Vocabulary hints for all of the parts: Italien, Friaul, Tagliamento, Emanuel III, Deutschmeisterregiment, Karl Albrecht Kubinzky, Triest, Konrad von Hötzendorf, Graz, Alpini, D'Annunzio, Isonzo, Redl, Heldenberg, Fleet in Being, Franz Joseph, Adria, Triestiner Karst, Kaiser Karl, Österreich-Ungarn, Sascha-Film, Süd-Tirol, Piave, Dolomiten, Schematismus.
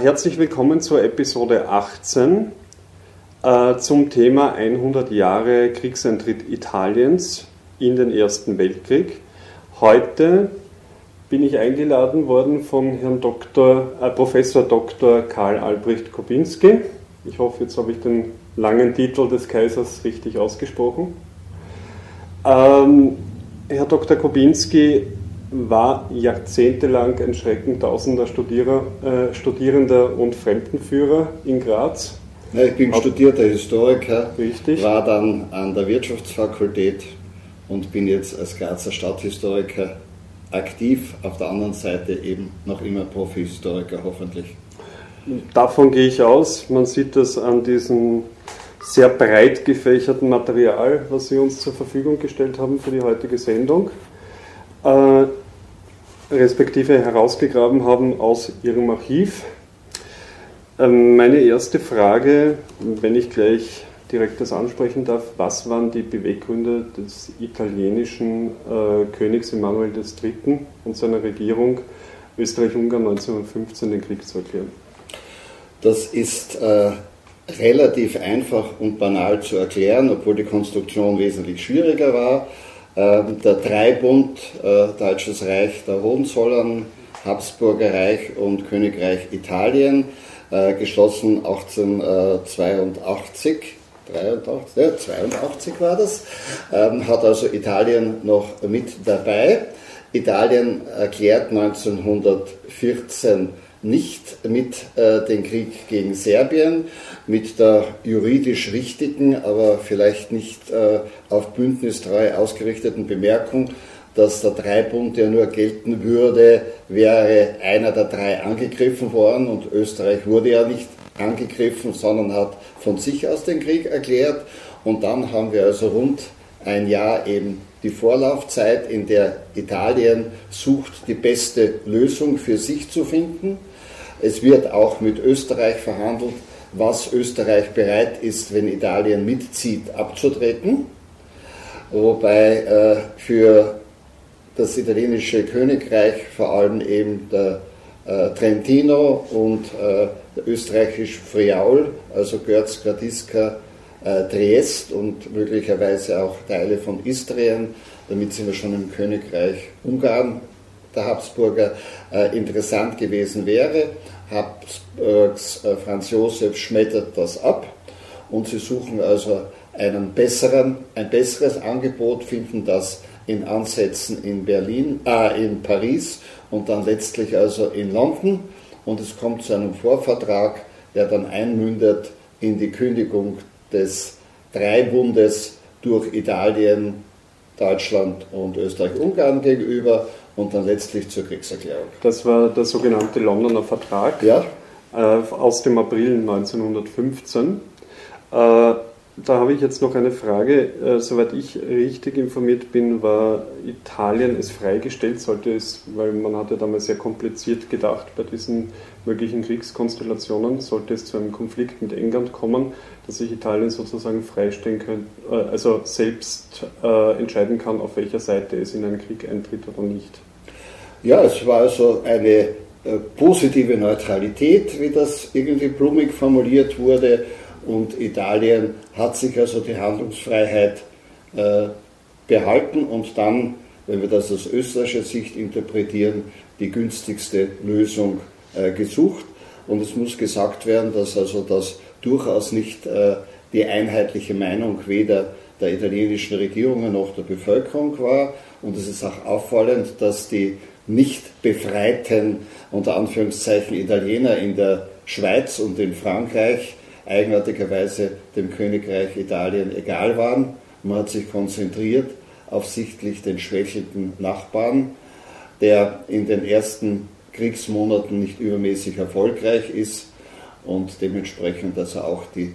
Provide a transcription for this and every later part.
Herzlich willkommen zur Episode 18 zum Thema 100 Jahre Kriegseintritt Italiens in den Ersten Weltkrieg. Heute bin ich eingeladen worden von Herrn Professor Dr. Karl Albrecht Kubinzky. Ich hoffe, jetzt habe ich den langen Titel des Kaisers richtig ausgesprochen. Herr Dr. Kubinzky war jahrzehntelang ein Schrecken tausender Studierender und Fremdenführer in Graz. Ich bin studierter Historiker, richtig. War dann an der Wirtschaftsfakultät und bin jetzt als Grazer Stadthistoriker aktiv, auf der anderen Seite eben noch immer Profi-Historiker hoffentlich. Davon gehe ich aus. Man sieht das an diesem sehr breit gefächerten Material, was Sie uns zur Verfügung gestellt haben für die heutige Sendung. Respektive herausgegraben haben aus Ihrem Archiv. Meine erste Frage, wenn ich gleich direkt das ansprechen darf, was waren die Beweggründe des italienischen Königs Emanuel III. Und seiner Regierung, Österreich-Ungarn 1915 den Krieg zu erklären? Das ist relativ einfach und banal zu erklären, obwohl die Konstruktion wesentlich schwieriger war. Der Dreibund, Deutsches Reich der Hohenzollern, Habsburger Reich und Königreich Italien, geschlossen 1882 war das, hat also Italien noch mit dabei. Italien erklärt 1914 nicht mit den Krieg gegen Serbien, mit der juridisch richtigen, aber vielleicht nicht auf bündnistreu ausgerichteten Bemerkung, dass der Dreibund ja nur gelten würde, wäre einer der drei angegriffen worden, und Österreich wurde ja nicht angegriffen, sondern hat von sich aus den Krieg erklärt. Und dann haben wir also rund ein Jahr eben die Vorlaufzeit, in der Italien sucht, die beste Lösung für sich zu finden. Es wird auch mit Österreich verhandelt, was Österreich bereit ist, wenn Italien mitzieht, abzutreten. Wobei für das italienische Königreich vor allem eben der Trentino und der österreichische Friaul, also Görz, Gradisca, Triest und möglicherweise auch Teile von Istrien, damit sind wir schon im Königreich Ungarn der Habsburger, interessant gewesen wäre. Habsburgs Franz Joseph schmettert das ab und sie suchen also ein besseres Angebot, finden das in Ansätzen in Paris und dann letztlich also in London, und es kommt zu einem Vorvertrag, der dann einmündet in die Kündigung des Dreibundes durch Italien, Deutschland und Österreich-Ungarn gegenüber und dann letztlich zur Kriegserklärung. Das war der sogenannte Londoner Vertrag, ja, aus dem April 1915. Da habe ich jetzt noch eine Frage. Soweit ich richtig informiert bin, war Italien es freigestellt, sollte es, weil man hatte damals sehr kompliziert gedacht bei diesen möglichen Kriegskonstellationen, sollte es zu einem Konflikt mit England kommen, dass sich Italien sozusagen freistellen könnte, also selbst entscheiden kann, auf welcher Seite es in einen Krieg eintritt oder nicht. Ja, es war also eine positive Neutralität, wie das irgendwie blumig formuliert wurde. Und Italien hat sich also die Handlungsfreiheit behalten und dann, wenn wir das aus österreichischer Sicht interpretieren, die günstigste Lösung gesucht. Und es muss gesagt werden, dass also das durchaus nicht die einheitliche Meinung weder der italienischen Regierung noch der Bevölkerung war. Und es ist auch auffallend, dass die nicht befreiten, unter Anführungszeichen, Italiener in der Schweiz und in Frankreich eigenartigerweise dem Königreich Italien egal waren. Man hat sich konzentriert auf sichtlich den schwächelnden Nachbarn, der in den ersten Kriegsmonaten nicht übermäßig erfolgreich ist und dementsprechend also auch die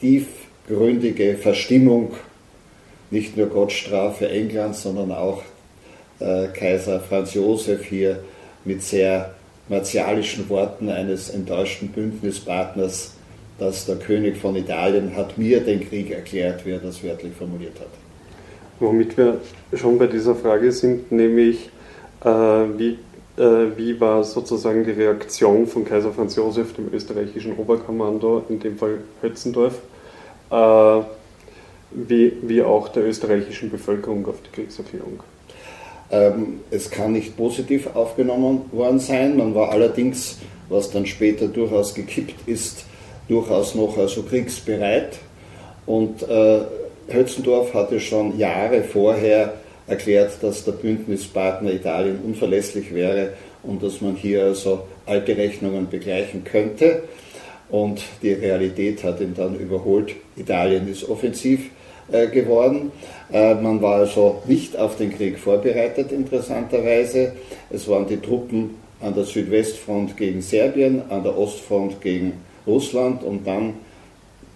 tiefgründige Verstimmung, nicht nur Gottstrafe Englands, sondern auch Kaiser Franz Joseph hier mit sehr martialischen Worten eines enttäuschten Bündnispartners, dass der König von Italien hat mir den Krieg erklärt, wie er das wörtlich formuliert hat. Womit wir schon bei dieser Frage sind, nämlich wie Wie war sozusagen die Reaktion von Kaiser Franz Joseph, dem österreichischen Oberkommando, in dem Fall Hötzendorf, wie auch der österreichischen Bevölkerung auf die Kriegserklärung? Es kann nicht positiv aufgenommen worden sein. Man war allerdings, was dann später durchaus gekippt ist, durchaus noch also kriegsbereit. Und Hötzendorf hatte schon Jahre vorher erklärt, dass der Bündnispartner Italien unverlässlich wäre und dass man hier also alte Rechnungen begleichen könnte. Und die Realität hat ihn dann überholt. Italien ist offensiv geworden. Man war also nicht auf den Krieg vorbereitet, interessanterweise. Es waren die Truppen an der Südwestfront gegen Serbien, an der Ostfront gegen Russland und dann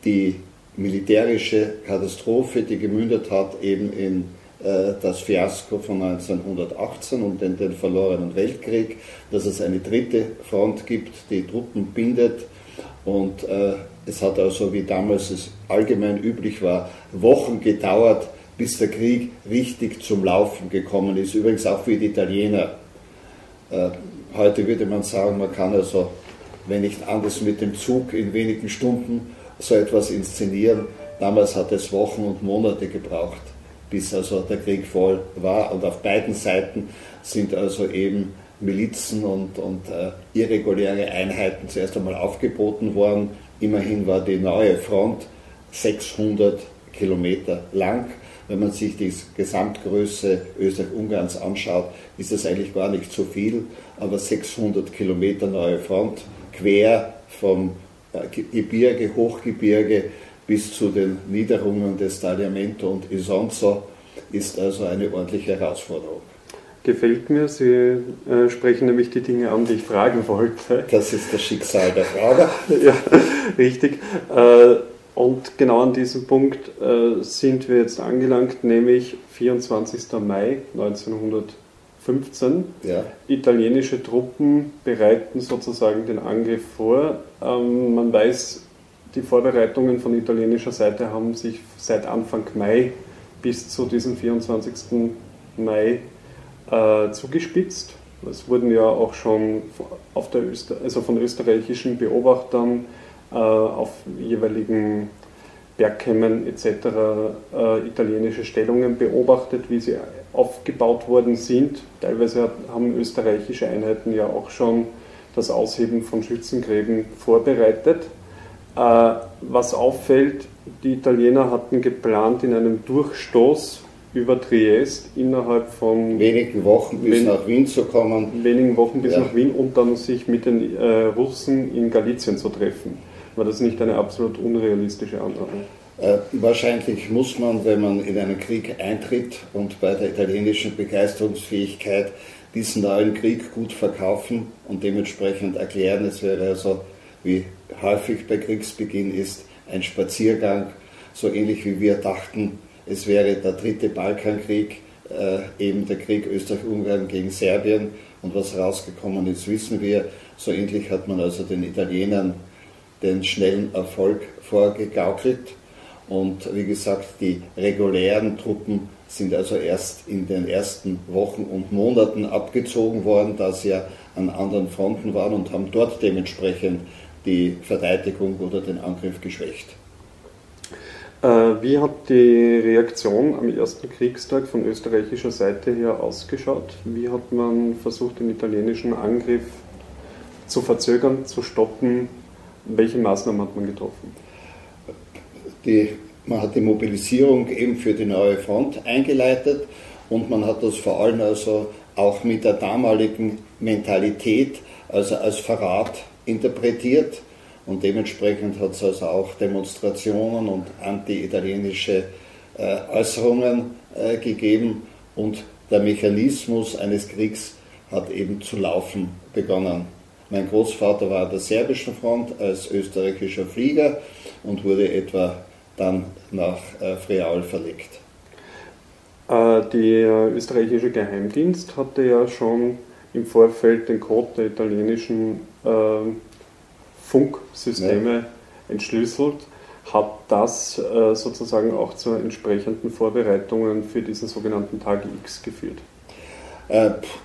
die militärische Katastrophe, die gemündet hat eben in das Fiasko von 1918 und den verlorenen Weltkrieg, dass es eine dritte Front gibt, die Truppen bindet. Und es hat also, wie damals es allgemein üblich war, Wochen gedauert, bis der Krieg richtig zum Laufen gekommen ist. Übrigens auch für die Italiener. Heute würde man sagen, man kann also, wenn nicht anders, mit dem Zug in wenigen Stunden so etwas inszenieren. Damals hat es Wochen und Monate gebraucht, bis also der Krieg voll war. Und auf beiden Seiten sind also eben Milizen und irreguläre Einheiten zuerst einmal aufgeboten worden. Immerhin war die neue Front 600 Kilometer lang. Wenn man sich die Gesamtgröße Österreich-Ungarns anschaut, ist das eigentlich gar nicht so viel, aber 600 Kilometer neue Front quer vom Gebirge, Hochgebirge bis zu den Niederungen des Tagliamento und Isonzo ist also eine ordentliche Herausforderung. Gefällt mir, Sie sprechen nämlich die Dinge an, die ich fragen wollte. Das ist das Schicksal der Frage. Ja, richtig. Und genau an diesem Punkt sind wir jetzt angelangt, nämlich 24. Mai 1915. Ja. Italienische Truppen bereiten sozusagen den Angriff vor. Man weiß, die Vorbereitungen von italienischer Seite haben sich seit Anfang Mai bis zu diesem 24. Mai zugespitzt. Es wurden ja auch schon auf der von österreichischen Beobachtern auf jeweiligen Bergkämmen etc. Italienische Stellungen beobachtet, wie sie aufgebaut worden sind. Teilweise haben österreichische Einheiten ja auch schon das Ausheben von Schützengräben vorbereitet. Was auffällt, die Italiener hatten geplant, in einem Durchstoß über Triest innerhalb von wenigen Wochen bis nach Wien zu kommen. Wenigen Wochen bis nach Wien und dann sich mit den Russen in Galizien zu treffen. War das nicht eine absolut unrealistische Annahme? Wahrscheinlich muss man, wenn man in einen Krieg eintritt und bei der italienischen Begeisterungsfähigkeit diesen neuen Krieg gut verkaufen und dementsprechend erklären, es wäre also, wie häufig bei Kriegsbeginn ist, ein Spaziergang, so ähnlich wie wir dachten, es wäre der dritte Balkankrieg, eben der Krieg Österreich-Ungarn gegen Serbien. Und was rausgekommen ist, wissen wir. So ähnlich hat man also den Italienern den schnellen Erfolg vorgegaukelt. Und wie gesagt, die regulären Truppen sind also erst in den ersten Wochen und Monaten abgezogen worden, da sie ja an anderen Fronten waren und haben dort dementsprechend die Verteidigung oder den Angriff geschwächt. Wie hat die Reaktion am ersten Kriegstag von österreichischer Seite her ausgeschaut? Wie hat man versucht, den italienischen Angriff zu verzögern, zu stoppen? Welche Maßnahmen hat man getroffen? Man hat die Mobilisierung eben für die neue Front eingeleitet und man hat das vor allem also auch mit der damaligen Mentalität, also als Verrat interpretiert. Und dementsprechend hat es also auch Demonstrationen und anti-italienische Äußerungen gegeben. Und der Mechanismus eines Kriegs hat eben zu laufen begonnen. Mein Großvater war an der serbischen Front als österreichischer Flieger und wurde etwa dann nach Friaul verlegt. Der österreichische Geheimdienst hatte ja schon im Vorfeld den Code der italienischen Funksysteme entschlüsselt. Hat das sozusagen auch zu entsprechenden Vorbereitungen für diesen sogenannten Tag X geführt?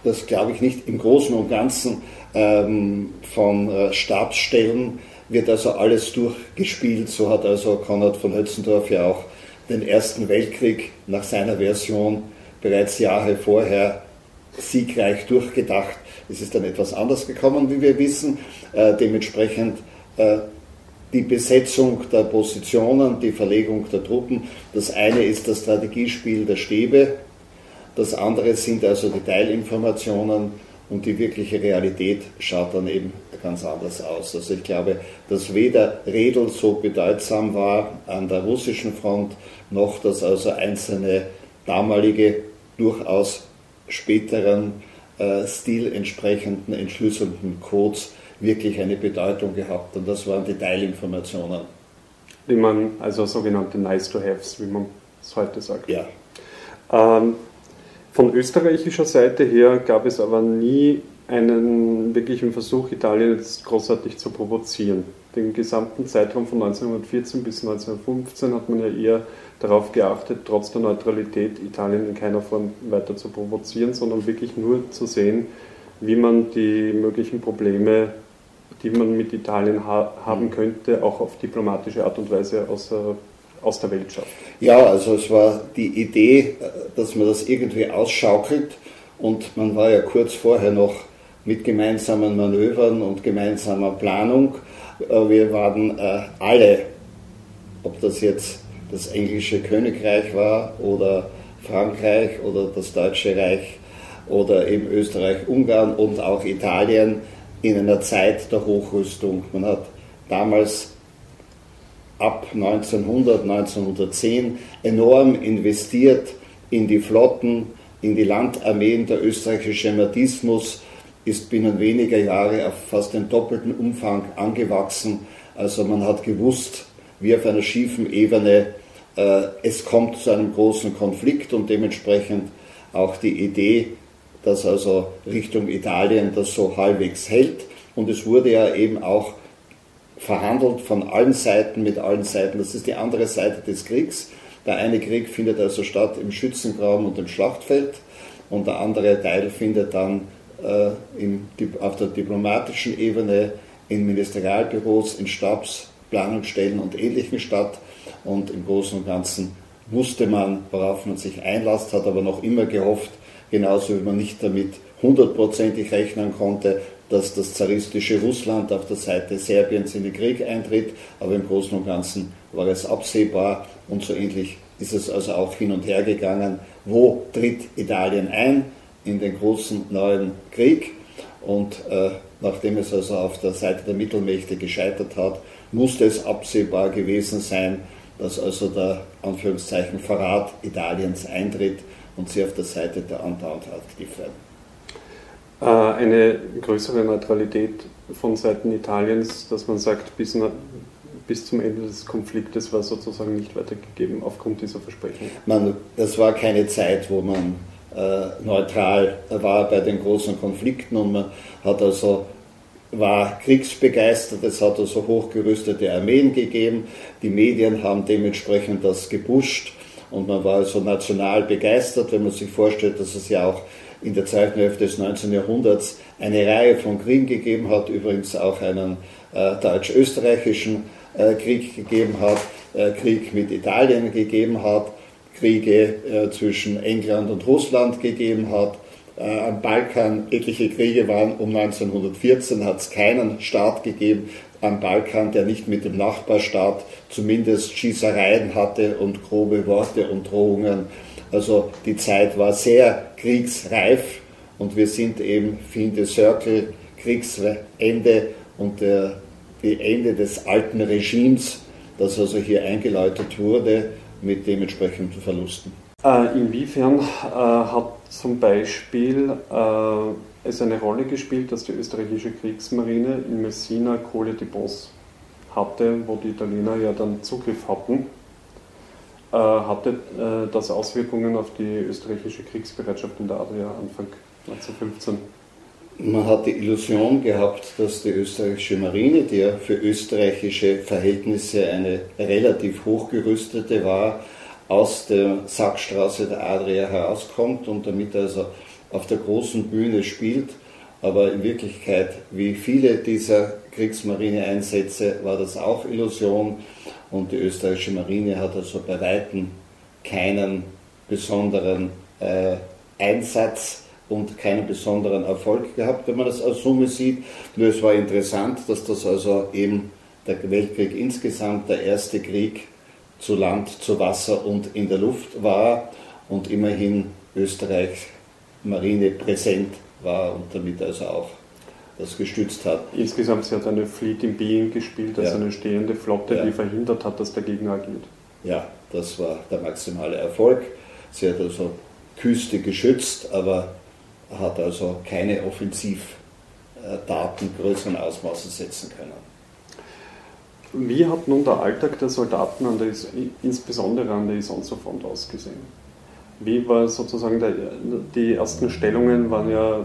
das glaube ich nicht. Im Großen und Ganzen von Stabsstellen wird also alles durchgespielt. So hat also Konrad von Hötzendorf ja auch den Ersten Weltkrieg nach seiner Version bereits Jahre vorher siegreich durchgedacht. Es ist dann etwas anders gekommen, wie wir wissen. Dementsprechend die Besetzung der Positionen, die Verlegung der Truppen. Das eine ist das Strategiespiel der Stäbe, das andere sind also die Teilinformationen und die wirkliche Realität schaut dann eben ganz anders aus. Also ich glaube, dass weder Redl so bedeutsam war an der russischen Front, noch dass also einzelne damalige, durchaus späteren Stil entsprechenden entschlüsselnden Codes wirklich eine Bedeutung gehabt, und das waren Detailinformationen. Wie man, also sogenannte Nice-to-Haves, wie man es heute sagt. Ja. Von österreichischer Seite her gab es aber nie einen wirklichen Versuch, Italien jetzt großartig zu provozieren. Den gesamten Zeitraum von 1914 bis 1915 hat man ja eher darauf geachtet, trotz der Neutralität Italien in keiner Form weiter zu provozieren, sondern wirklich nur zu sehen, wie man die möglichen Probleme, die man mit Italien haben könnte, auch auf diplomatische Art und Weise aus der Welt schafft. Ja, also es war die Idee, dass man das irgendwie ausschaukelt, und man war ja kurz vorher noch mit gemeinsamen Manövern und gemeinsamer Planung. Wir waren alle, ob das jetzt das englische Königreich war oder Frankreich oder das Deutsche Reich oder eben Österreich-Ungarn und auch Italien, in einer Zeit der Hochrüstung. Man hat damals ab 1900, 1910 enorm investiert in die Flotten, in die Landarmeen. Der österreichische Schematismus ist binnen weniger Jahre auf fast den doppelten Umfang angewachsen. Also man hat gewusst, wie auf einer schiefen Ebene, es kommt zu einem großen Konflikt, und dementsprechend auch die Idee, dass also Richtung Italien das so halbwegs hält. Und es wurde ja eben auch verhandelt von allen Seiten, mit allen Seiten. Das ist die andere Seite des Kriegs. Der eine Krieg findet also statt im Schützengraben und im Schlachtfeld, und der andere Teil findet dann auf der diplomatischen Ebene in Ministerialbüros, in Stabs, Planungsstellen und Ähnlichem statt. Und im Großen und Ganzen wusste man, worauf man sich einlasst, hat aber noch immer gehofft, genauso wie man nicht damit hundertprozentig rechnen konnte, dass das zaristische Russland auf der Seite Serbiens in den Krieg eintritt, aber im Großen und Ganzen war es absehbar, und so ähnlich ist es also auch hin und her gegangen. Wo tritt Italien ein? In den großen neuen Krieg, und nachdem es also auf der Seite der Mittelmächte gescheitert hat, musste es absehbar gewesen sein, dass also der Anführungszeichen Verrat Italiens eintritt und sie auf der Seite der Entente aktiv werden. Eine größere Neutralität von Seiten Italiens, dass man sagt, bis zum Ende des Konfliktes war sozusagen nicht weitergegeben aufgrund dieser Versprechen. Das war keine Zeit, wo man neutral war bei den großen Konflikten, und man hat also war kriegsbegeistert, es hat also hochgerüstete Armeen gegeben, die Medien haben dementsprechend das gepusht, und man war also national begeistert, wenn man sich vorstellt, dass es ja auch in der zweiten Hälfte des 19. Jahrhunderts eine Reihe von Kriegen gegeben hat, übrigens auch einen deutsch-österreichischen Krieg gegeben hat, Krieg mit Italien gegeben hat, Kriege zwischen England und Russland gegeben hat, am Balkan etliche Kriege waren. Um 1914 hat es keinen Staat gegeben am Balkan, der nicht mit dem Nachbarstaat zumindest Schießereien hatte und grobe Worte und Drohungen. Also die Zeit war sehr kriegsreif, und wir sind eben Fin de Cercle, Kriegsende und die Ende des alten Regimes, das also hier eingeläutet wurde mit dementsprechenden Verlusten. Inwiefern hat zum Beispiel es eine Rolle gespielt, dass die österreichische Kriegsmarine in Messina Kohledepots hatte, wo die Italiener ja dann Zugriff hatten? Hatte das Auswirkungen auf die österreichische Kriegsbereitschaft in der Adria Anfang 1915? Man hat die Illusion gehabt, dass die österreichische Marine, die ja für österreichische Verhältnisse eine relativ hochgerüstete war, aus der Sackstraße der Adria herauskommt und damit also auf der großen Bühne spielt. Aber in Wirklichkeit, wie viele dieser Kriegsmarine-Einsätze, war das auch Illusion. Und die österreichische Marine hat also bei Weitem keinen besonderen Einsatz und keinen besonderen Erfolg gehabt, wenn man das als Summe sieht. Nur es war interessant, dass das also eben der Weltkrieg insgesamt der erste Krieg zu Land, zu Wasser und in der Luft war und immerhin Österreichs Marine präsent war und damit also auch das gestützt hat. Insgesamt, sie hat eine Fleet in Being gespielt, also eine stehende Flotte, die verhindert hat, dass der Gegner agiert. Ja, das war der maximale Erfolg. Sie hat also Küste geschützt, aber hat also keine Offensivtaten größeren Ausmaßes setzen können. Wie hat nun der Alltag der Soldaten, insbesondere an der Isonzo-Front, ausgesehen? Wie war sozusagen, die ersten Stellungen waren ja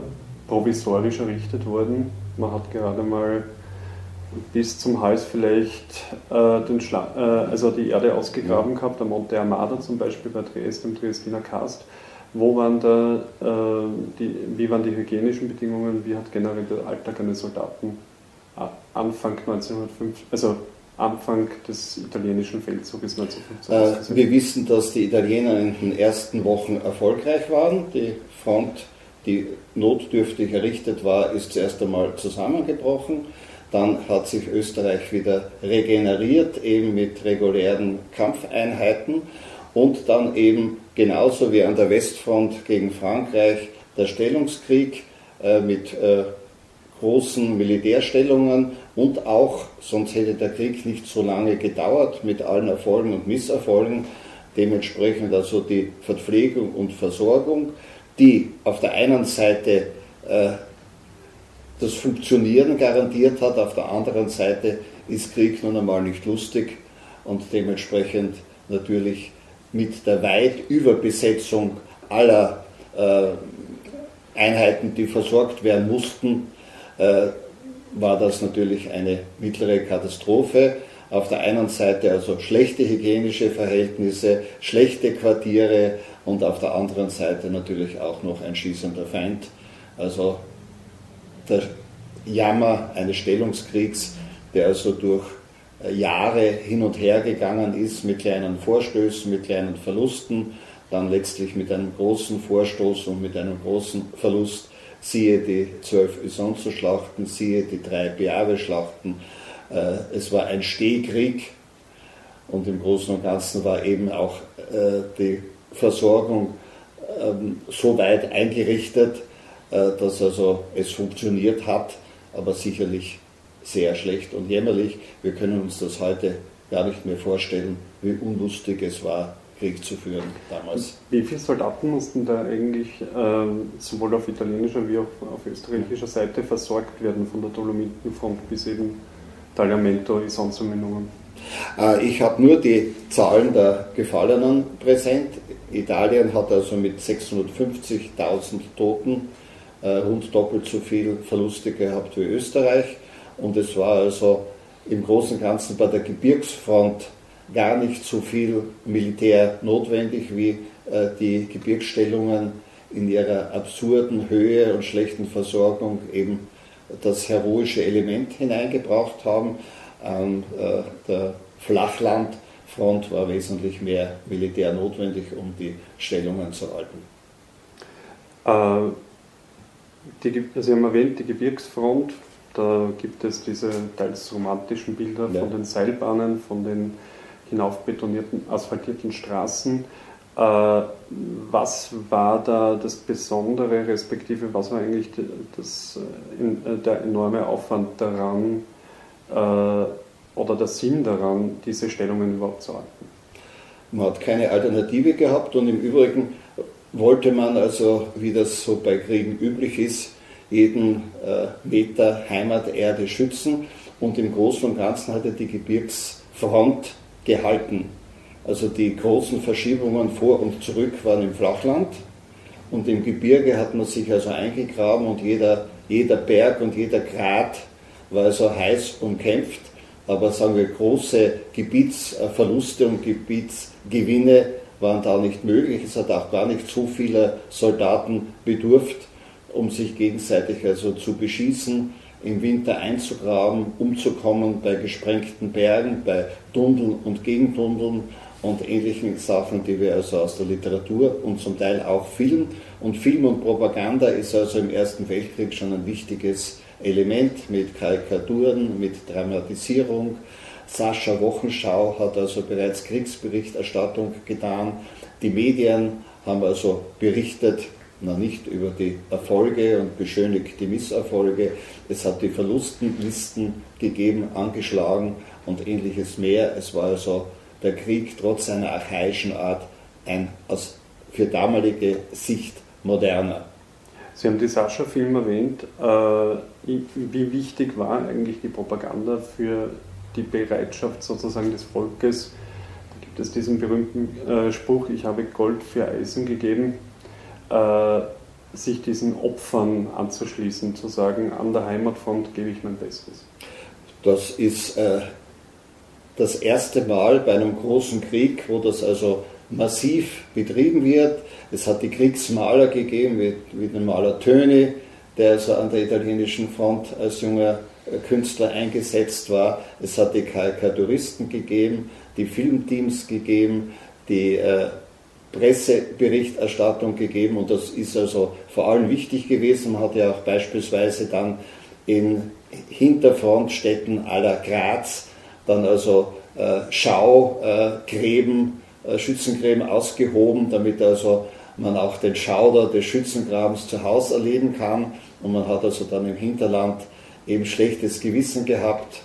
provisorisch errichtet worden. Man hat gerade mal bis zum Hals vielleicht die Erde ausgegraben gehabt, der Monte Armada zum Beispiel bei Triest, im Triestiner Karst. Wie waren die hygienischen Bedingungen, wie hat generell der Alltag an den Soldaten Anfang des italienischen Feldzuges 1915? Wir wissen, dass die Italiener in den ersten Wochen erfolgreich waren. Die Front, die notdürftig errichtet war, ist zuerst einmal zusammengebrochen. Dann hat sich Österreich wieder regeneriert, eben mit regulären Kampfeinheiten. Und dann eben genauso wie an der Westfront gegen Frankreich der Stellungskrieg mit großen Militärstellungen und auch, sonst hätte der Krieg nicht so lange gedauert, mit allen Erfolgen und Misserfolgen, dementsprechend also die Verpflegung und Versorgung, die auf der einen Seite das Funktionieren garantiert hat, auf der anderen Seite ist Krieg nun einmal nicht lustig und dementsprechend natürlich mit der weit Überbesetzung aller Einheiten, die versorgt werden mussten, war das natürlich eine mittlere Katastrophe. Auf der einen Seite also schlechte hygienische Verhältnisse, schlechte Quartiere und auf der anderen Seite natürlich auch noch ein schießender Feind. Also der Jammer eines Stellungskriegs, der also durch Jahre hin und her gegangen ist mit kleinen Vorstößen, mit kleinen Verlusten, dann letztlich mit einem großen Vorstoß und mit einem großen Verlust. Siehe die 12 Isonzo-Schlachten, siehe die 3 Piave-Schlachten. Es war ein Stehkrieg und im Großen und Ganzen war eben auch die Versorgung so weit eingerichtet, dass also es funktioniert hat, aber sicherlich sehr schlecht und jämmerlich. Wir können uns das heute gar nicht mehr vorstellen, wie unlustig es war, Krieg zu führen damals. Wie viele Soldaten mussten da eigentlich sowohl auf italienischer wie auch auf österreichischer Seite versorgt werden, von der Dolomitenfront bis eben Tagliamento, Isonzo? Ich habe nur die Zahlen der Gefallenen präsent. Italien hat also mit 650.000 Toten rund doppelt so viel Verluste gehabt wie Österreich. Und es war also im Großen und Ganzen bei der Gebirgsfront gar nicht so viel Militär notwendig, wie die Gebirgsstellungen in ihrer absurden Höhe und schlechten Versorgung eben das heroische Element hineingebracht haben. An der Flachlandfront war wesentlich mehr Militär notwendig, um die Stellungen zu halten. Sie haben erwähnt, die Gebirgsfront, da gibt es diese teils romantischen Bilder von den Seilbahnen, von den hinaufbetonierten, asphaltierten Straßen. Was war da das Besondere, respektive was war eigentlich der enorme Aufwand daran oder der Sinn daran, diese Stellungen überhaupt zu halten? Man hat keine Alternative gehabt und im Übrigen wollte man also, wie das so bei Kriegen üblich ist, jeden Meter Heimaterde schützen und im Großen und Ganzen hatte die Gebirgsfront gehalten. Also die großen Verschiebungen vor und zurück waren im Flachland und im Gebirge hat man sich also eingegraben und jeder Berg und jeder Grat war also heiß umkämpft, aber sagen wir große Gebietsverluste und Gebietsgewinne waren da nicht möglich. Es hat auch gar nicht so viele Soldaten bedurft, um sich gegenseitig also zu beschießen, im Winter einzugraben, umzukommen bei gesprengten Bergen, bei Tundeln und Gegentundeln und ähnlichen Sachen, die wir also aus der Literatur und zum Teil auch Film. Und Film und Propaganda ist also im Ersten Weltkrieg schon ein wichtiges Element mit Karikaturen, mit Dramatisierung. Sascha Wochenschau hat also bereits Kriegsberichterstattung getan. Die Medien haben also berichtet, na nicht über die Erfolge und beschönigt die Misserfolge. Es hat die Verlustenlisten gegeben, angeschlagen und ähnliches mehr. Es war also der Krieg trotz seiner archaischen Art ein aus für damalige Sicht moderner. Sie haben die Sascha-Film erwähnt. Wie wichtig war eigentlich die Propaganda für die Bereitschaft sozusagen des Volkes? Da gibt es diesen berühmten Spruch, ich habe Gold für Eisen gegeben, sich diesen Opfern anzuschließen, zu sagen, an der Heimatfront gebe ich mein Bestes. Das ist das erste Mal bei einem großen Krieg, wo das also massiv betrieben wird. Es hat die Kriegsmaler gegeben, wie den Maler Töni, der also an der italienischen Front als junger Künstler eingesetzt war. Es hat die Karikaturisten gegeben, die Filmteams gegeben, die Presseberichterstattung gegeben, und das ist also vor allem wichtig gewesen. Man hat ja auch beispielsweise dann in Hinterfrontstädten à la Graz dann also Schützengräben ausgehoben, damit also man auch den Schauder des Schützengrabens zu Hause erleben kann, und man hat also dann im Hinterland eben schlechtes Gewissen gehabt.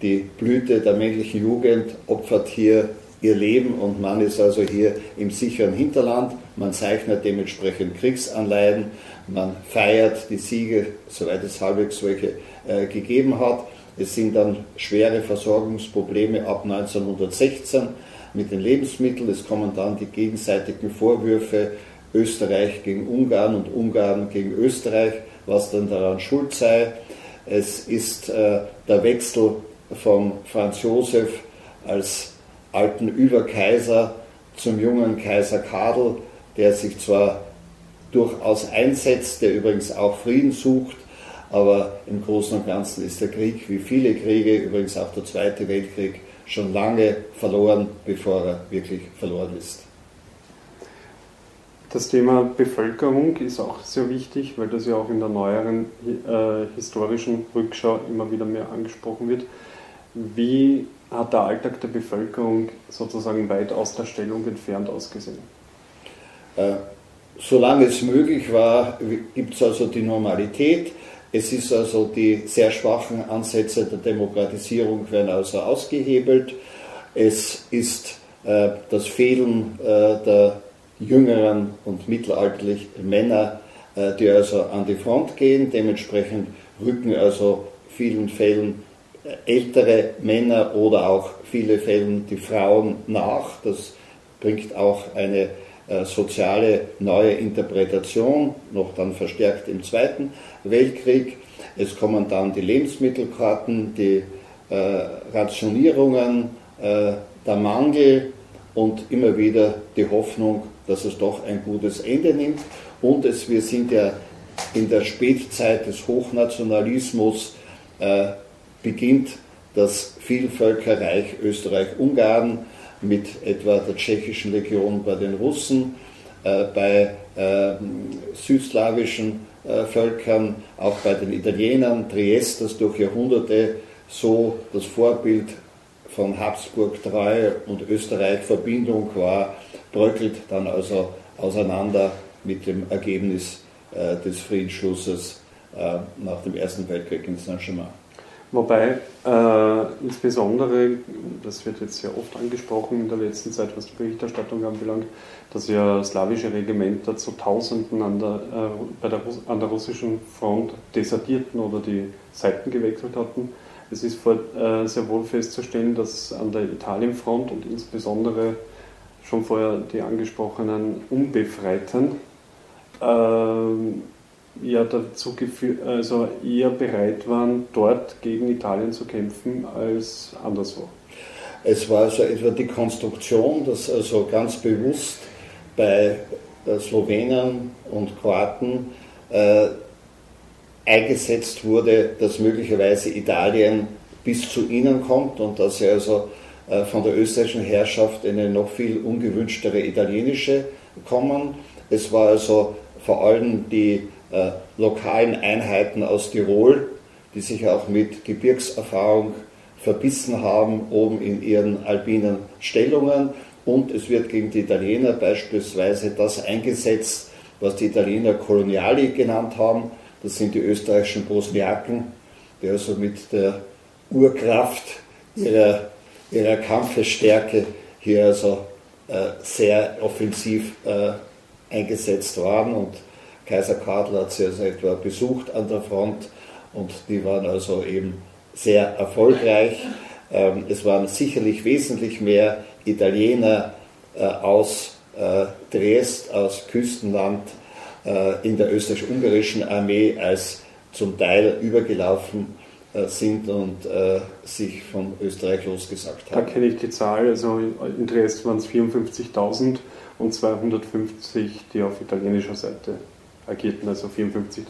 Die Blüte der männlichen Jugend opfert hier ihr Leben und man ist also hier im sicheren Hinterland. Man zeichnet dementsprechend Kriegsanleihen, man feiert die Siege, soweit es halbwegs welche gegeben hat. Es sind dann schwere Versorgungsprobleme ab 1916 mit den Lebensmitteln. Es kommen dann die gegenseitigen Vorwürfe Österreich gegen Ungarn und Ungarn gegen Österreich, was dann daran schuld sei. Es ist der Wechsel von Franz Joseph als alten Überkaiser zum jungen Kaiser Karl, der sich zwar durchaus einsetzt, der übrigens auch Frieden sucht, aber im Großen und Ganzen ist der Krieg, wie viele Kriege, übrigens auch der Zweite Weltkrieg, schon lange verloren, bevor er wirklich verloren ist. Das Thema Bevölkerung ist auch sehr wichtig, weil das ja auch in der neueren historischen Rückschau immer wieder mehr angesprochen wird. Wie hat der Alltag der Bevölkerung sozusagen weit aus der Stellung entfernt ausgesehen? Solange es möglich war, gibt es also die Normalität. Es ist also die sehr schwachen Ansätze der Demokratisierung werden also ausgehebelt. Es ist das Fehlen der jüngeren und mittelalterlichen Männer, die also an die Front gehen. Dementsprechend rücken also vielen Fällen ältere Männer oder auch viele Fällen die Frauen nach. Das bringt auch eine soziale neue Interpretation, noch dann verstärkt im Zweiten Weltkrieg. Es kommen dann die Lebensmittelkarten, die Rationierungen, der Mangel und immer wieder die Hoffnung, dass es doch ein gutes Ende nimmt. Und wir sind ja in der Spätzeit des Hochnationalismus beginnt das Vielvölkerreich Österreich-Ungarn mit etwa der tschechischen Legion bei den Russen, bei südslawischen Völkern, auch bei den Italienern. Triest, das durch Jahrhunderte so das Vorbild von Habsburg Treue und Österreich Verbindung war, bröckelt dann also auseinander mit dem Ergebnis des Friedensschlusses nach dem Ersten Weltkrieg in Saint-Germain. Wobei insbesondere, das wird jetzt sehr oft angesprochen in der letzten Zeit, was die Berichterstattung anbelangt, dass ja slawische Regimenter zu Tausenden an der russischen Front desertierten oder die Seiten gewechselt hatten. Es ist sehr wohl festzustellen, dass an der Italienfront und insbesondere schon vorher die angesprochenen Unbefreiten ja dazu geführt, also eher bereit waren, dort gegen Italien zu kämpfen als anderswo. Es war also etwa die Konstruktion, dass also ganz bewusst bei Slowenen und Kroaten eingesetzt wurde, dass möglicherweise Italien bis zu ihnen kommt und dass sie also von der österreichischen Herrschaft eine noch viel ungewünschtere italienische kommen. Es war also vor allem die lokalen Einheiten aus Tirol, die sich auch mit Gebirgserfahrung verbissen haben, oben in ihren alpinen Stellungen. Und es wird gegen die Italiener beispielsweise das eingesetzt, was die Italiener Koloniali genannt haben. Das sind die österreichischen Bosniaken, die also mit der Urkraft ihrer Kampfesstärke hier also sehr offensiv eingesetzt waren. Und Kaiser Karl hat sie also etwa besucht an der Front und die waren also eben sehr erfolgreich. Es waren sicherlich wesentlich mehr Italiener aus Triest, aus Küstenland, in der österreich-ungarischen Armee, als zum Teil übergelaufen sind und sich von Österreich losgesagt haben. Da kenne ich die Zahl, also in Triest waren es 54.000 und 250, die auf italienischer Seite agierten, also 54.000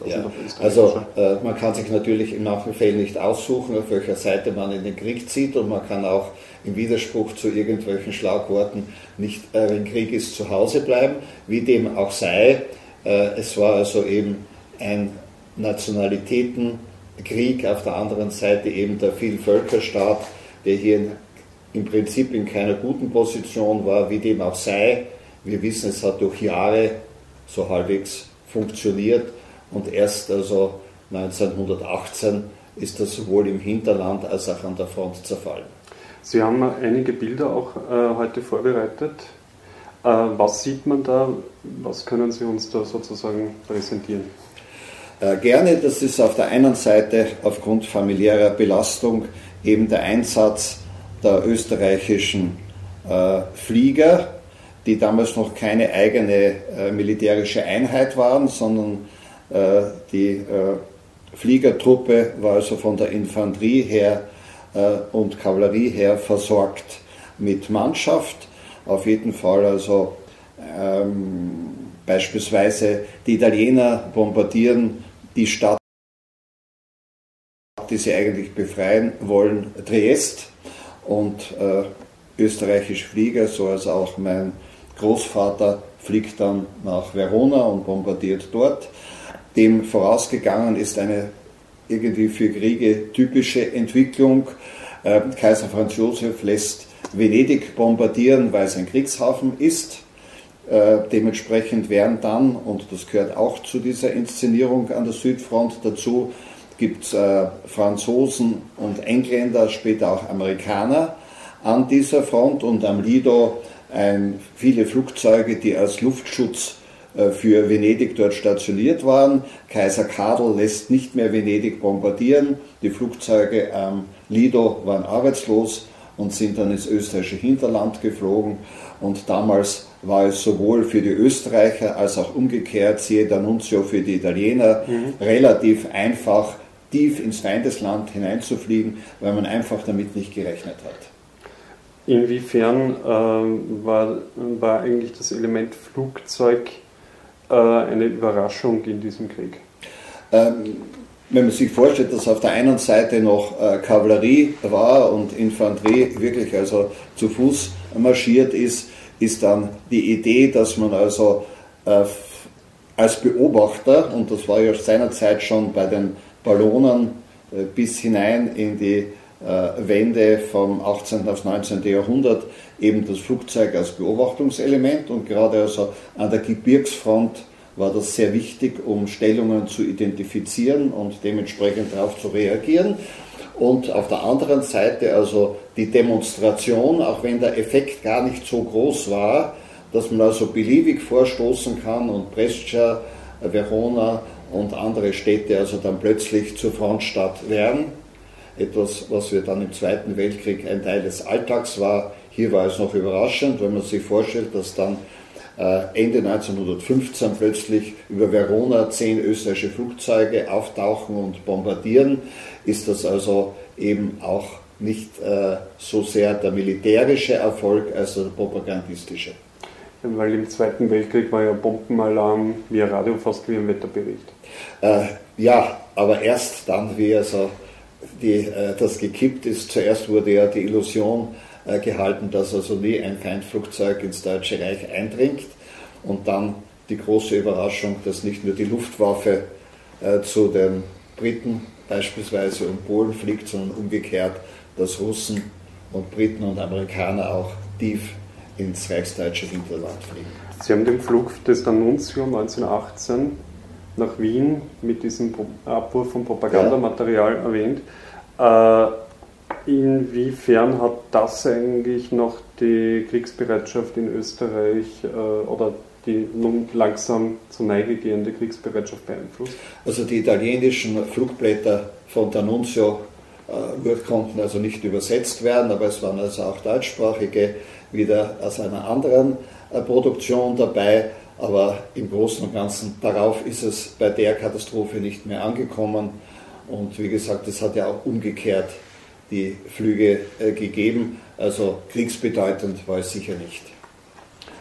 ja, auf österreichischer. Also man kann sich natürlich in manchen Fällen nicht aussuchen, auf welcher Seite man in den Krieg zieht, und man kann auch im Widerspruch zu irgendwelchen Schlagworten nicht, wenn Krieg ist, zu Hause bleiben, wie dem auch sei. Es war also eben ein Nationalitätenkrieg, auf der anderen Seite eben der Vielvölkerstaat, der hier im Prinzip in keiner guten Position war, wie dem auch sei. Wir wissen, es hat durch Jahre so halbwegs funktioniert und erst also 1918 ist das sowohl im Hinterland als auch an der Front zerfallen. Sie haben einige Bilder auch heute vorbereitet. Was sieht man da? Was können Sie uns da sozusagen präsentieren? Gerne, das ist auf der einen Seite aufgrund familiärer Belastung eben der Einsatz der österreichischen Flieger, die damals noch keine eigene militärische Einheit waren, sondern die Fliegertruppe war also von der Infanterie her und Kavallerie her versorgt mit Mannschaft. Auf jeden Fall also beispielsweise die Italiener bombardieren die Stadt, die sie eigentlich befreien wollen, Triest, und österreichische Flieger, so als auch mein Großvater, fliegt dann nach Verona und bombardiert dort. Dem vorausgegangen ist eine irgendwie für Kriege typische Entwicklung. Kaiser Franz Joseph lässt Venedig bombardieren, weil es ein Kriegshafen ist. Dementsprechend werden dann, und das gehört auch zu dieser Inszenierung an der Südfront dazu, gibt es Franzosen und Engländer, später auch Amerikaner an dieser Front, und am Lido viele Flugzeuge, die als Luftschutz für Venedig dort stationiert waren. Kaiser Karl lässt nicht mehr Venedig bombardieren. Die Flugzeuge am Lido waren arbeitslos und sind dann ins österreichische Hinterland geflogen. Und damals war es sowohl für die Österreicher als auch umgekehrt, siehe D'Annunzio für die Italiener, relativ einfach, tief ins Feindesland hineinzufliegen, weil man einfach damit nicht gerechnet hat. Inwiefern war eigentlich das Element Flugzeug eine Überraschung in diesem Krieg? Wenn man sich vorstellt, dass auf der einen Seite noch Kavallerie war und Infanterie wirklich also zu Fuß marschiert ist, ist dann die Idee, dass man also als Beobachter, und das war ja seinerzeit schon bei den Ballonen bis hinein in die Wende vom 18. aufs 19. Jahrhundert, eben das Flugzeug als Beobachtungselement, und gerade also an der Gebirgsfront war das sehr wichtig, um Stellungen zu identifizieren und dementsprechend darauf zu reagieren. Und auf der anderen Seite also die Demonstration, auch wenn der Effekt gar nicht so groß war, dass man also beliebig vorstoßen kann und Brescia, Verona und andere Städte also dann plötzlich zur Frontstadt werden. Etwas, was wir dann im Zweiten Weltkrieg ein Teil des Alltags war. Hier war es noch überraschend, wenn man sich vorstellt, dass dann Ende 1915 plötzlich über Verona 10 österreichische Flugzeuge auftauchen und bombardieren, ist das also eben auch nicht so sehr der militärische Erfolg als der propagandistische. Weil im Zweiten Weltkrieg war ja Bombenalarm via Radio fast wie ein Wetterbericht. Ja, aber erst dann, wie also das gekippt ist, zuerst wurde ja die Illusion gehalten, dass also nie ein Feindflugzeug ins Deutsche Reich eindringt, und dann die große Überraschung, dass nicht nur die Luftwaffe zu den Briten beispielsweise und Polen fliegt, sondern umgekehrt, dass Russen und Briten und Amerikaner auch tief ins reichsdeutsche Hinterland fliegen. Sie haben den Flug des D'Annunzio 1918 nach Wien mit diesem Abwurf von Propagandamaterial erwähnt. Inwiefern hat das eigentlich noch die Kriegsbereitschaft in Österreich oder die nun langsam zur Neige gehende Kriegsbereitschaft beeinflusst? Also die italienischen Flugblätter von D'Annunzio konnten also nicht übersetzt werden, aber es waren also auch deutschsprachige wieder aus einer anderen Produktion dabei, aber im Großen und Ganzen darauf ist es bei der Katastrophe nicht mehr angekommen, und wie gesagt, es hat ja auch umgekehrt die Flüge gegeben, also kriegsbedeutend war es sicher nicht.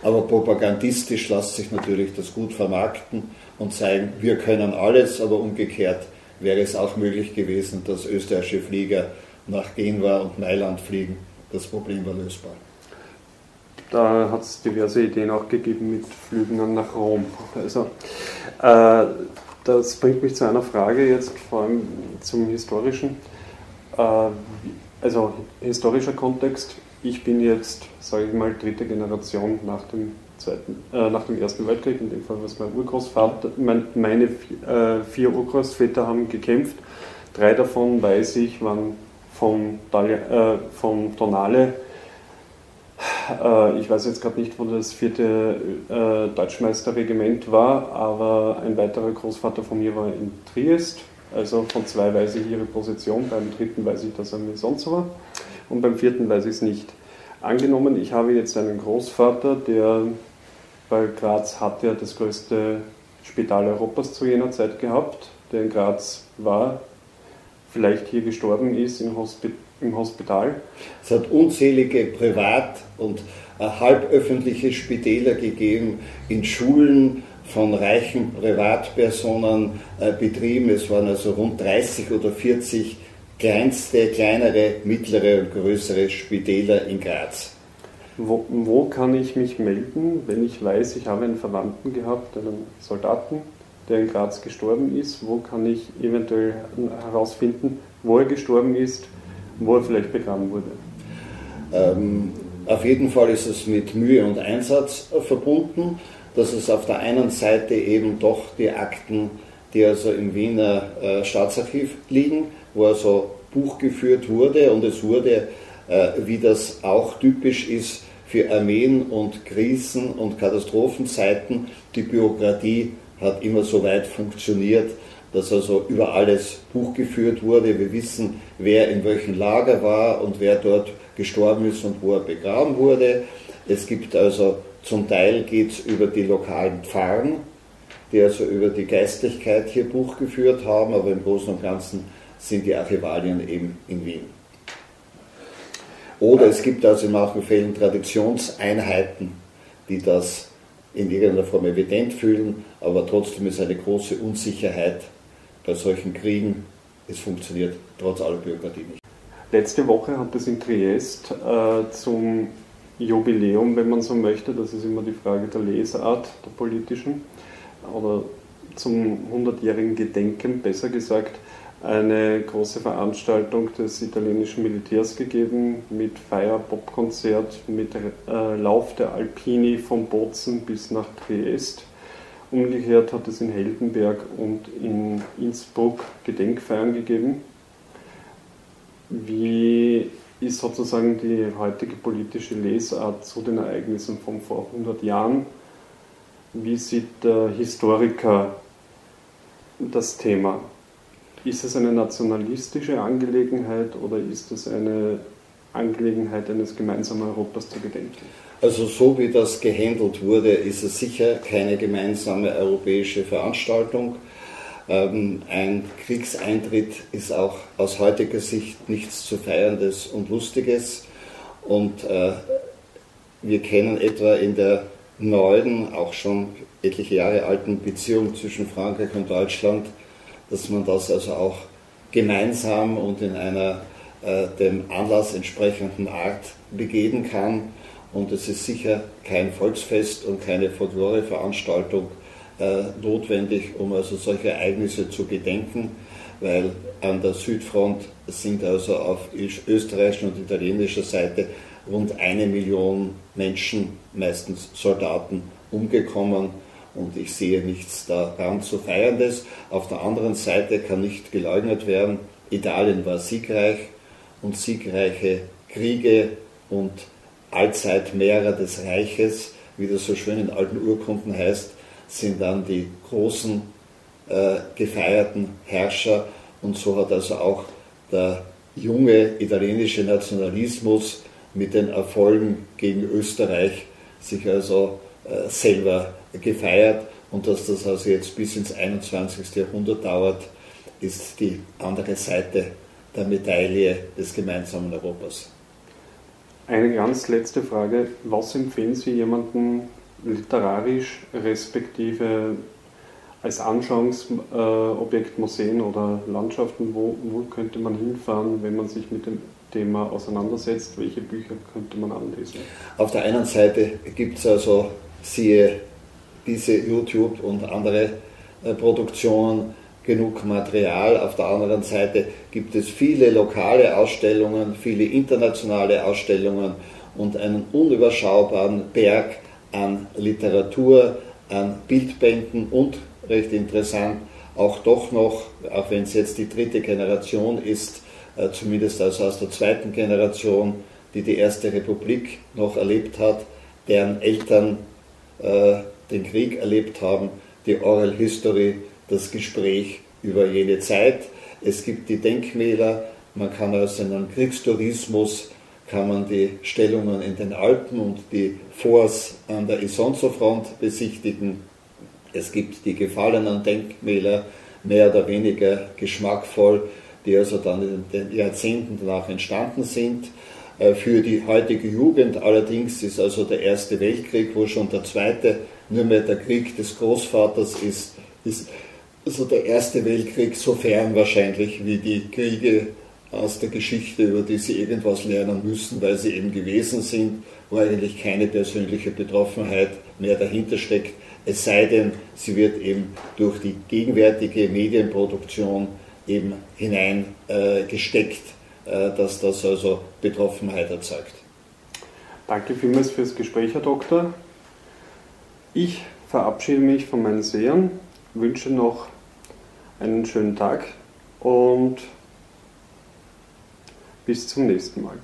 Aber propagandistisch lässt sich natürlich das gut vermarkten und zeigen, wir können alles, aber umgekehrt wäre es auch möglich gewesen, dass österreichische Flieger nach Genua und Mailand fliegen. Das Problem war lösbar. Da hat es diverse Ideen auch gegeben mit Flügen nach Rom. Also, das bringt mich zu einer Frage jetzt, vor allem zum historischen. Also historischer Kontext. Ich bin jetzt, sage ich mal, dritte Generation nach dem Ersten Weltkrieg, in dem Fall war es mein Urgroßvater. Meine vier Urgroßväter haben gekämpft. Drei davon, weiß ich, waren von Tonale. Ich weiß jetzt gerade nicht, wo das vierte Deutschmeisterregiment war, aber ein weiterer Großvater von mir war in Triest. Also von zwei weiß ich ihre Position, beim dritten weiß ich, dass er im Isonzo war und beim vierten weiß ich es nicht. Angenommen, ich habe jetzt einen Großvater, der, weil Graz hat ja das größte Spital Europas zu jener Zeit gehabt, der in Graz war, vielleicht hier gestorben ist im Hospital. Es hat unzählige Privat- und halböffentliche Spitäler gegeben, in Schulen von reichen Privatpersonen betrieben. Es waren also rund 30 oder 40 kleinste, kleinere, mittlere und größere Spitäler in Graz. Wo kann ich mich melden, wenn ich weiß, ich habe einen Verwandten gehabt, einen Soldaten, der in Graz gestorben ist? Wo kann ich eventuell herausfinden, wo er gestorben ist, wo er vielleicht begraben wurde? Auf jeden Fall ist es mit Mühe und Einsatz verbunden, dass es auf der einen Seite eben doch die Akten, die also im Wiener Staatsarchiv liegen, wo also Buch geführt wurde, und es wurde, wie das auch typisch ist, für Armeen und Krisen- und Katastrophenzeiten, die Bürokratie hat immer so weit funktioniert, dass also über alles Buch geführt wurde. Wir wissen, wer in welchem Lager war und wer dort gestorben ist und wo er begraben wurde. Es gibt also, zum Teil geht es über die lokalen Pfarren, die also über die Geistlichkeit hier Buch geführt haben, aber im Großen und Ganzen sind die Archivalien eben in Wien. Oder es gibt also in manchen Fällen Traditionseinheiten, die das in irgendeiner Form evident fühlen, aber trotzdem ist eine große Unsicherheit bei solchen Kriegen. Es funktioniert trotz aller Bürokratie nicht. Letzte Woche hat es in Triest zum Jubiläum, wenn man so möchte, das ist immer die Frage der Lesart, der politischen, oder zum 100-jährigen Gedenken, besser gesagt, eine große Veranstaltung des italienischen Militärs gegeben, mit Feier, Popkonzert, mit Lauf der Alpini von Bozen bis nach Triest. Umgekehrt hat es in Heldenberg und in Innsbruck Gedenkfeiern gegeben. Wie ist sozusagen die heutige politische Lesart zu den Ereignissen von vor 100 Jahren? Wie sieht der Historiker das Thema? Ist es eine nationalistische Angelegenheit oder ist es eine Angelegenheit eines gemeinsamen Europas zu gedenken? Also so wie das gehandelt wurde, ist es sicher keine gemeinsame europäische Veranstaltung. Ein Kriegseintritt ist auch aus heutiger Sicht nichts zu Feierndes und Lustiges. Und wir kennen etwa in der neuen, auch schon etliche Jahre alten Beziehung zwischen Frankreich und Deutschland, dass man das also auch gemeinsam und in einer dem Anlass entsprechenden Art begehen kann. Und es ist sicher kein Volksfest und keine Folklore-Veranstaltung notwendig, um also solche Ereignisse zu gedenken, weil an der Südfront sind also auf österreichischer und italienischer Seite rund 1 Million Menschen, meistens Soldaten, umgekommen, und ich sehe nichts daran zu Feierndes. Auf der anderen Seite kann nicht geleugnet werden, Italien war siegreich, und siegreiche Kriege und Allzeitmehrer des Reiches, wie das so schön in alten Urkunden heißt, sind dann die großen gefeierten Herrscher, und so hat also auch der junge italienische Nationalismus mit den Erfolgen gegen Österreich sich also selber gefeiert, und dass das also jetzt bis ins 21. Jahrhundert dauert, ist die andere Seite der Medaille des gemeinsamen Europas. Eine ganz letzte Frage: Was empfehlen Sie jemandem literarisch, respektive als Anschauungsobjekt Museen oder Landschaften? Wo könnte man hinfahren, wenn man sich mit dem Thema auseinandersetzt? Welche Bücher könnte man anlesen? Auf der einen Seite gibt es also, siehe diese YouTube und andere Produktionen, genug Material. Auf der anderen Seite gibt es viele lokale Ausstellungen, viele internationale Ausstellungen und einen unüberschaubaren Berg an Literatur, an Bildbänden und, recht interessant, auch doch noch, auch wenn es jetzt die dritte Generation ist, zumindest also aus der zweiten Generation, die Erste Republik noch erlebt hat, deren Eltern den Krieg erlebt haben, die Oral History, das Gespräch über jene Zeit. Es gibt die Denkmäler, man kann aus einem Kriegstourismus, kann man die Stellungen in den Alpen und die Forts an der Isonzo-Front besichtigen. Es gibt die gefallenen Denkmäler, mehr oder weniger geschmackvoll, die also dann in den Jahrzehnten danach entstanden sind. Für die heutige Jugend allerdings ist also der Erste Weltkrieg, wo schon der Zweite nur mehr der Krieg des Großvaters ist, ist also der Erste Weltkrieg so fern wahrscheinlich wie die Kriege aus der Geschichte, über die sie irgendwas lernen müssen, weil sie eben gewesen sind, wo eigentlich keine persönliche Betroffenheit mehr dahinter steckt, es sei denn, sie wird eben durch die gegenwärtige Medienproduktion eben hineingesteckt, dass das also Betroffenheit erzeugt. Danke vielmals fürs Gespräch, Herr Doktor. Ich verabschiede mich von meinen Sehern, wünsche noch einen schönen Tag und bis zum nächsten Mal.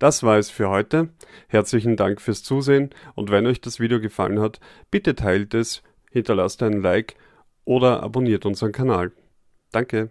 Das war es für heute. Herzlichen Dank fürs Zusehen, und wenn euch das Video gefallen hat, bitte teilt es, hinterlasst einen Like oder abonniert unseren Kanal. Danke!